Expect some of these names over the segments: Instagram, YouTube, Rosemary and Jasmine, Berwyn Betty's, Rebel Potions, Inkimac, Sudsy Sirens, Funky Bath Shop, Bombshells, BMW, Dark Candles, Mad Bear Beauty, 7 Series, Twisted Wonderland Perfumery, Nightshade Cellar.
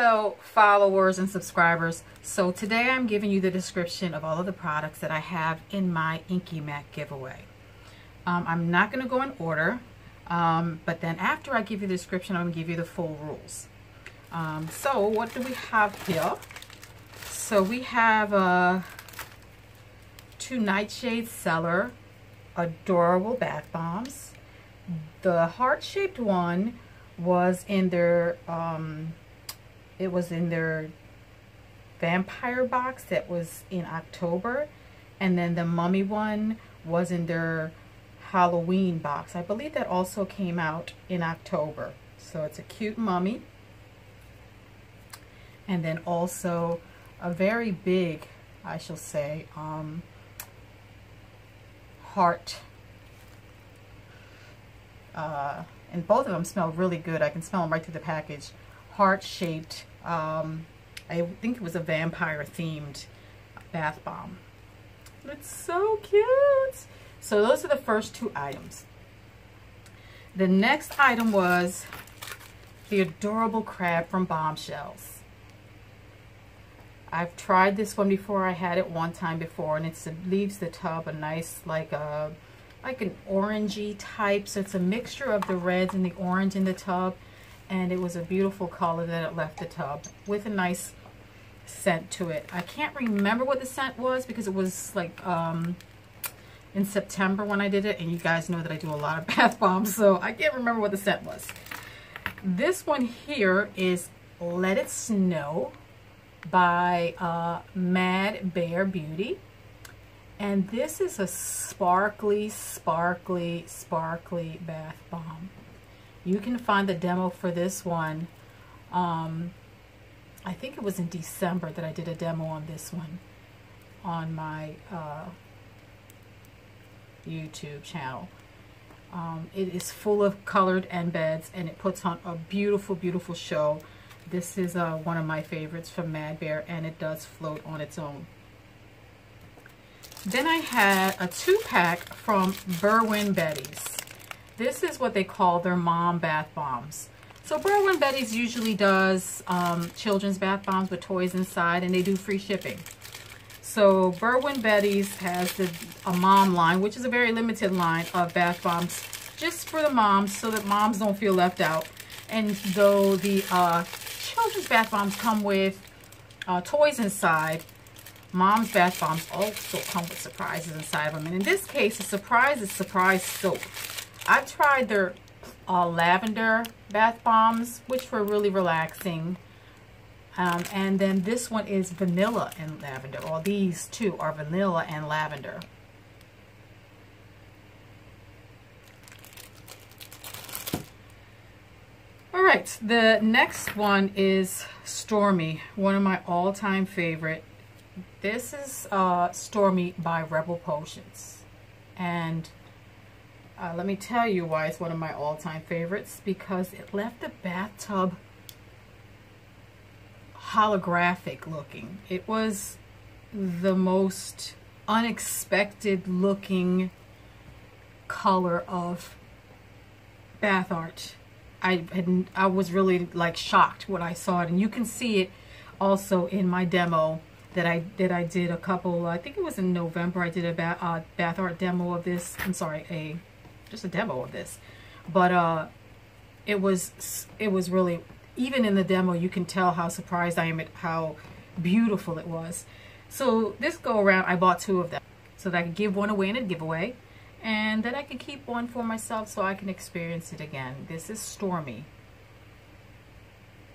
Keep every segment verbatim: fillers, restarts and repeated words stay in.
Hello followers and subscribers. So today I'm giving you the description of all of the products that I have in my Inkimac giveaway. Um, I'm not going to go in order, um, but then after I give you the description, I'm going to give you the full rules. Um, so what do we have here? So we have uh, two Nightshade Cellar adorable bath bombs. The heart-shaped one was in their um, it was in their vampire box that was in October, and then the mummy one was in their Halloween box. I believe that also came out in October. So it's a cute mummy, and then also a very big, I shall say, um, heart. Uh, and both of them smell really good. I can smell them right through the package. Heart-shaped, um, I think it was a vampire-themed bath bomb. It's so cute. So those are the first two items. The next item was the adorable crab from Bombshells. I've tried this one before. I had it one time before, and it's, it leaves the tub a nice, like a, like an orangey type. So it's a mixture of the reds and the orange in the tub. And it was a beautiful color that it left the tub with a nice scent to it. I can't remember what the scent was because it was like um, in September when I did it. And you guys know that I do a lot of bath bombs, so I can't remember what the scent was. This one here is Let It Snow by uh, Mad Bear Beauty. And this is a sparkly, sparkly, sparkly bath bomb. You can find the demo for this one. Um, I think it was in December that I did a demo on this one on my uh, YouTube channel. Um, it is full of colored end beds, and it puts on a beautiful, beautiful show. This is uh, one of my favorites from Mad Bear, and it does float on its own. Then I had a two-pack from Berwyn Betty's. This is what they call their mom bath bombs. So Berwyn Betty's usually does um, children's bath bombs with toys inside, and they do free shipping. So Berwyn Betty's has the, a mom line, which is a very limited line of bath bombs just for the moms, so that moms don't feel left out. And though the uh, children's bath bombs come with uh, toys inside, mom's bath bombs also come with surprises inside of them. And in this case, the surprise is surprise soap. I've tried their uh, lavender bath bombs, which were really relaxing. Um, and then this one is vanilla and lavender. All these two are vanilla and lavender. All right, the next one is Stormy, one of my all-time favorite. This is uh, Stormy by Rebel Potions. And Uh, let me tell you why it's one of my all-time favorites, because it left the bathtub holographic looking. It was the most unexpected looking color of bath art. I had, I was really like shocked when I saw it, and you can see it also in my demo that I that I did a couple. I think it was in November. I did a bath uh, bath art demo of this. I'm sorry, a just a demo of this, but uh, it was it was really, even in the demo you can tell how surprised I am at how beautiful it was. So this go around I bought two of them so that I could give one away in a giveaway, and then I could keep one for myself so I can experience it again. This is Stormy,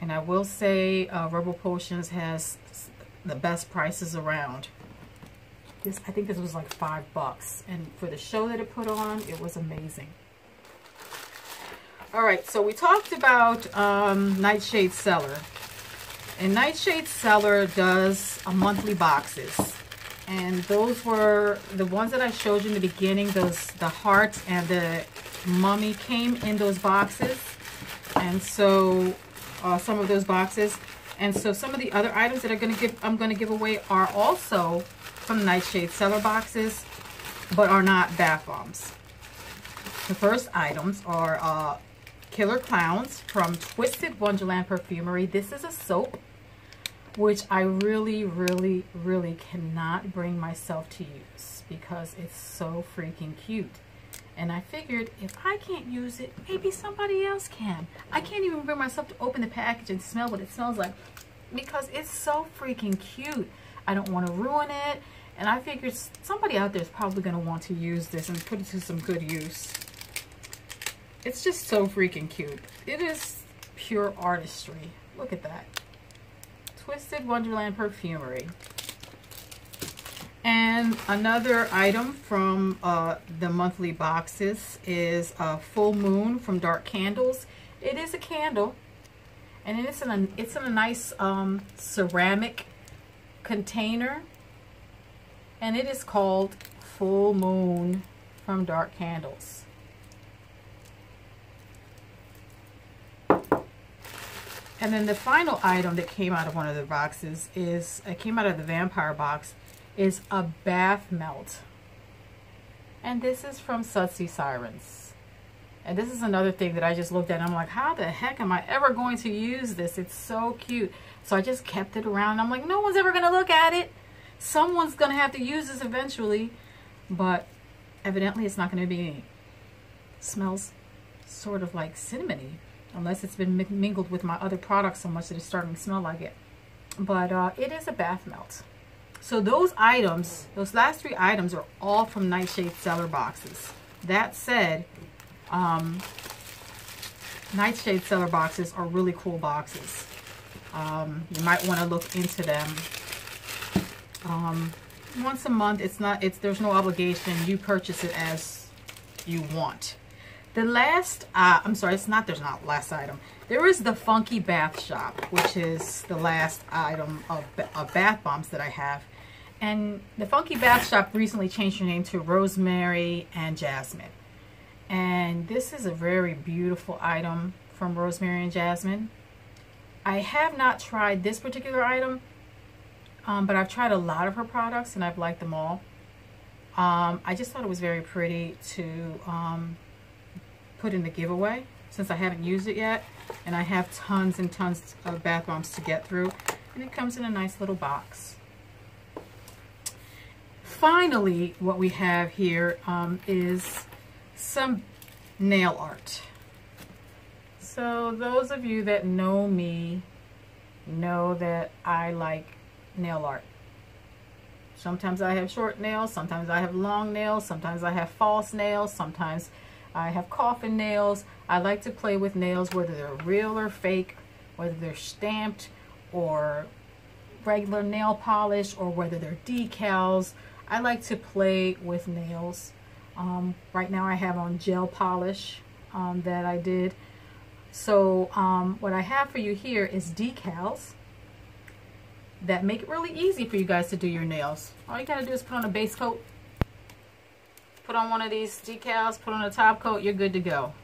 and I will say uh, Rebel Potions has the best prices around. This, I think this was like five bucks, and for the show that it put on, it was amazing. All right, so we talked about um, Nightshade Cellar, and Nightshade Cellar does a monthly boxes, and those were the ones that I showed you in the beginning. Those, the heart and the mummy, came in those boxes, and so uh, some of those boxes, and so some of the other items that are going to give, I'm going to give away are also from Nightshade Cellar boxes, but are not bath bombs. The first items are uh, Killer Clowns from Twisted Wonderland Perfumery. This is a soap, which I really, really, really cannot bring myself to use because it's so freaking cute. And I figured if I can't use it, maybe somebody else can. I can't even bring myself to open the package and smell what it smells like because it's so freaking cute. I don't want to ruin it. And I figured somebody out there is probably going to want to use this and put it to some good use. It's just so freaking cute. It is pure artistry. Look at that. Twisted Wonderland Perfumery. And another item from uh, the monthly boxes is uh, Full Moon from Dark Candles. It is a candle, and it's in a, it's in a nice um, ceramic container, and it is called Full Moon from Dark Candles. And then the final item that came out of one of the boxes is, it came out of the vampire box, is a bath melt. And this is from Sudsy Sirens. And this is another thing that I just looked at and I'm like, how the heck am I ever going to use this? It's so cute. So I just kept it around and I'm like, no one's ever gonna look at it. Someone's gonna have to use this eventually. But evidently it's not gonna be any. It smells sort of like cinnamony, unless it's been mingled with my other products so much that it's starting to smell like it. But uh, it is a bath melt. So those items, those last three items are all from Nightshade Cellar boxes. That said, um, Nightshade Cellar boxes are really cool boxes. Um, you might want to look into them. Um, once a month, it's not, it's, there's no obligation. You purchase it as you want. The last, uh, I'm sorry, it's not, there's not last item. There is the Funky Bath Shop, which is the last item of, of bath bombs that I have. And the Funky Bath Shop recently changed their name to Rosemary and Jasmine. And this is a very beautiful item from Rosemary and Jasmine. I have not tried this particular item, um, but I've tried a lot of her products and I've liked them all. Um, I just thought it was very pretty to... Um, put in the giveaway since I haven't used it yet, and I have tons and tons of bath bombs to get through, and it comes in a nice little box. Finally, what we have here um, is some nail art. So those of you that know me know that I like nail art. Sometimes I have short nails, sometimes I have long nails, sometimes I have false nails, sometimes I have coffin nails. I like to play with nails, whether they're real or fake, whether they're stamped or regular nail polish, or whether they're decals. I like to play with nails. Um, right now I have on gel polish um, that I did. So um, what I have for you here is decals that make it really easy for you guys to do your nails. All you gotta do is put on a base coat, put on one of these decals, put on a top coat, you're good to go.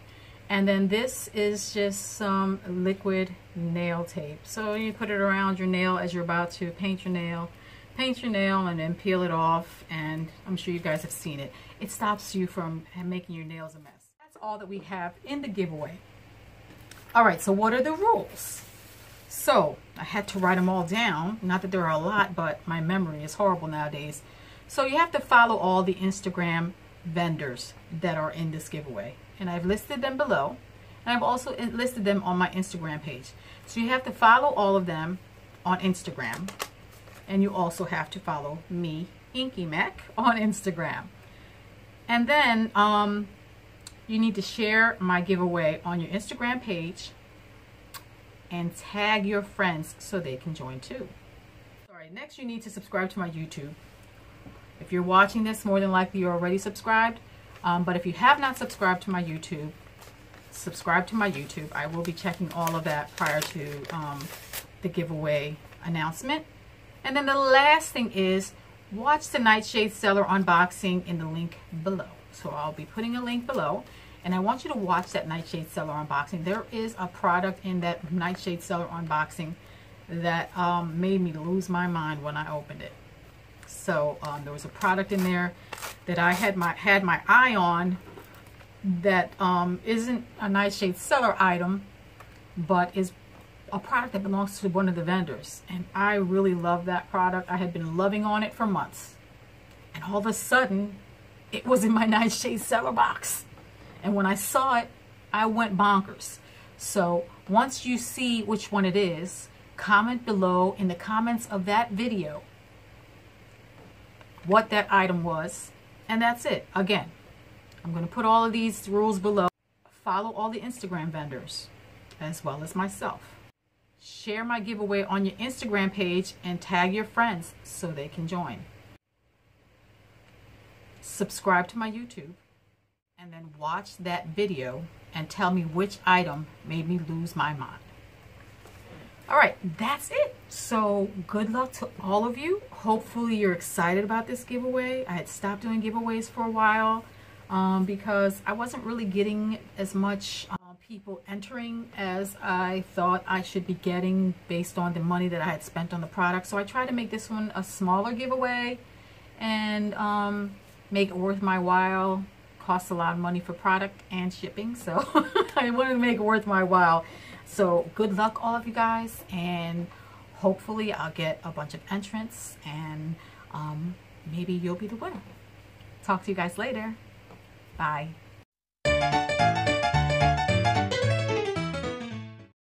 And then this is just some liquid nail tape. So you put it around your nail as you're about to paint your nail, paint your nail and then peel it off, and I'm sure you guys have seen it. It stops you from making your nails a mess. That's all that we have in the giveaway. All right, so what are the rules? So I had to write them all down. Not that there are a lot, but my memory is horrible nowadays. So you have to follow all the Instagram vendors that are in this giveaway, and I've listed them below, and I've also listed them on my Instagram page. So you have to follow all of them on Instagram, and you also have to follow me, Inkimac, on Instagram. And then um, you need to share my giveaway on your Instagram page and tag your friends so they can join too. All right, next you need to subscribe to my YouTube. If you're watching this, more than likely you're already subscribed, um, but if you have not subscribed to my YouTube, subscribe to my YouTube. I will be checking all of that prior to um, the giveaway announcement. And then the last thing is, watch the Nightshade Cellar unboxing in the link below. So I'll be putting a link below, and I want you to watch that Nightshade Cellar unboxing. There is a product in that Nightshade Cellar unboxing that um, made me lose my mind when I opened it. So um, there was a product in there that I had my had my eye on that um, isn't a Nightshade Cellar item, but is a product that belongs to one of the vendors. And I really love that product. I had been loving on it for months. And all of a sudden, it was in my Nightshade Cellar box. And when I saw it, I went bonkers. So once you see which one it is, comment below in the comments of that video what that item was. And that's it. Again, I'm going to put all of these rules below. Follow all the Instagram vendors as well as myself. Share my giveaway on your Instagram page and tag your friends so they can join. Subscribe to my YouTube and then watch that video and tell me which item made me lose my mind. All right, that's it. So good luck to all of you. Hopefully you're excited about this giveaway. I had stopped doing giveaways for a while um, because I wasn't really getting as much uh, people entering as I thought I should be getting based on the money that I had spent on the product. So I tried to make this one a smaller giveaway and um, make it worth my while. Costs a lot of money for product and shipping, so I wanted to make it worth my while. So good luck all of you guys, and hopefully I'll get a bunch of entrants, and um, maybe you'll be the winner. Talk to you guys later. Bye.